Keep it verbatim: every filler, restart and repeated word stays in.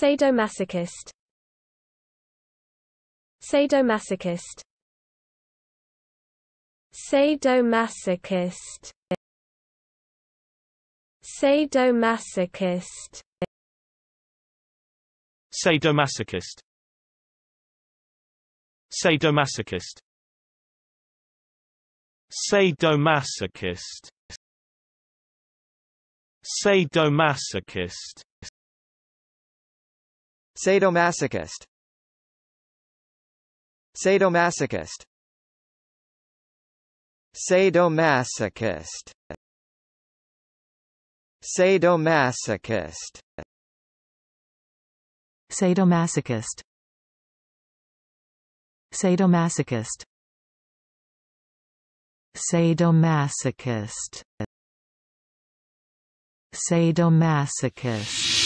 Sadomasochist. Sadomasochist. Sadomasochist. Sadomasochist. Sadomasochist. Sadomasochist. Sadomasochist. Sadomasochist. Sadomasochist. Sadomasochist. Sadomasochist. Sadomasochist. Sadomasochist. Sadomasochist. Sadomasochist. Sadomasochist.